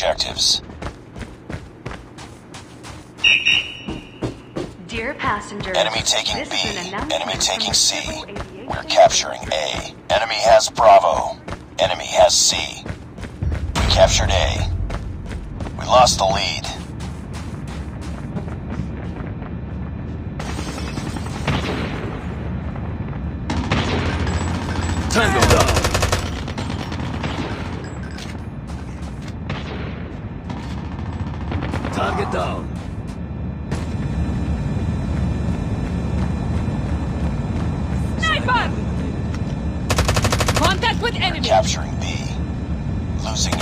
objectives. Dear passengers, enemy taking B, enemy taking C. We're capturing A. Enemy has Bravo. Enemy has C. We captured A. We lost the lead. Tango down. Target down. Sniper! Contact with enemy. We're capturing B. Losing A.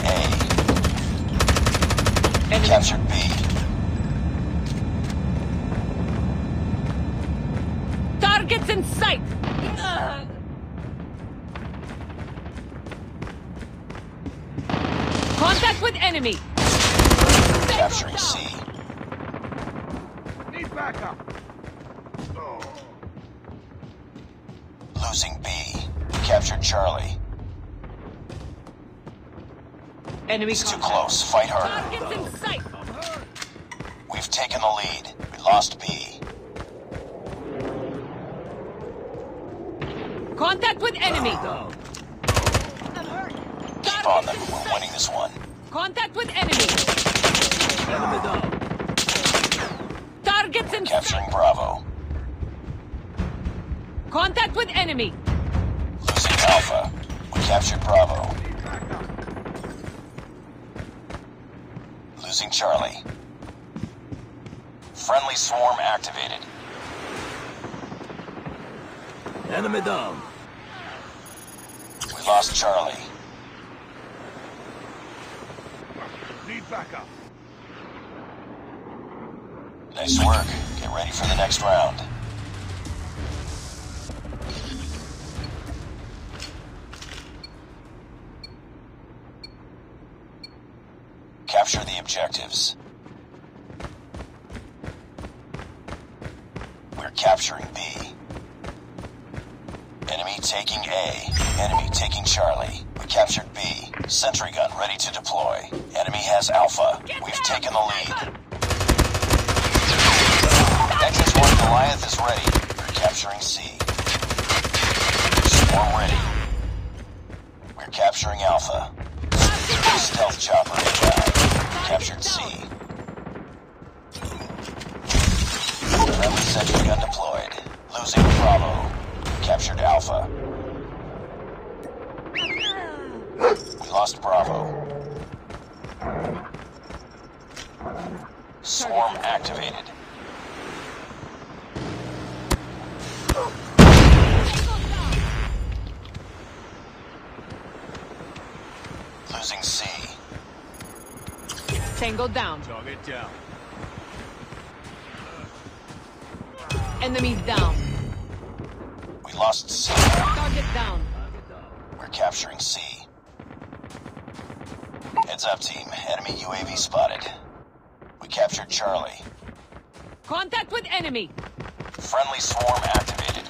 Enemy. Captured B. Targets in sight. Contact with enemy. Capturing C. Need backup. Oh. Losing B. We captured Charlie. Enemy it's contact. Too close. Fight harder. Targets in sight. We've taken the lead. We lost B. Contact with enemy. Oh. Keep on them. We're winning this one. Contact with enemy. Enemy down. Targets in capturing Bravo. Contact with enemy. Losing Alpha. We captured Bravo. Losing Charlie. Friendly swarm activated. Enemy down. We lost Charlie. Need backup. Nice work. Get ready for the next round. Capture the objectives. We're capturing B. Enemy taking A. Enemy taking Charlie. We captured B. Sentry gun ready to deploy. Enemy has Alpha. We've taken the lead. Nexus 1 Goliath is ready. We're capturing C. Swarm ready. We're capturing Alpha. Stealth chopper inbound. Captured C. Friendly sentry gun deployed. Losing Bravo. Captured Alpha. We lost Bravo. Swarm activated. Losing C. Tango down. Target down. Enemy down. We lost C. Target down. We're capturing C. Heads up, team. Enemy UAV spotted. We captured Charlie. Contact with enemy. Friendly swarm activated.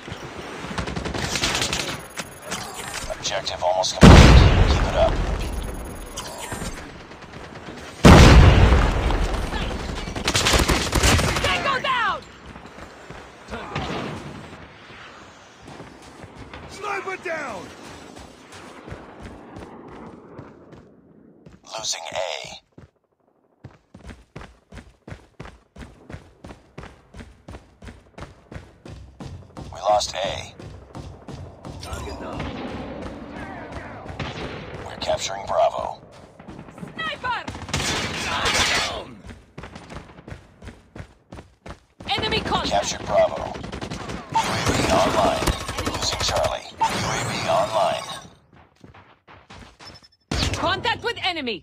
Objective almost complete. Keep it up. Tango down! Sniper down! Losing A. Lost A. We're capturing Bravo. Sniper! Down. Enemy contact. Captured Bravo. UAV online. Losing Charlie. UAV online. Contact with enemy.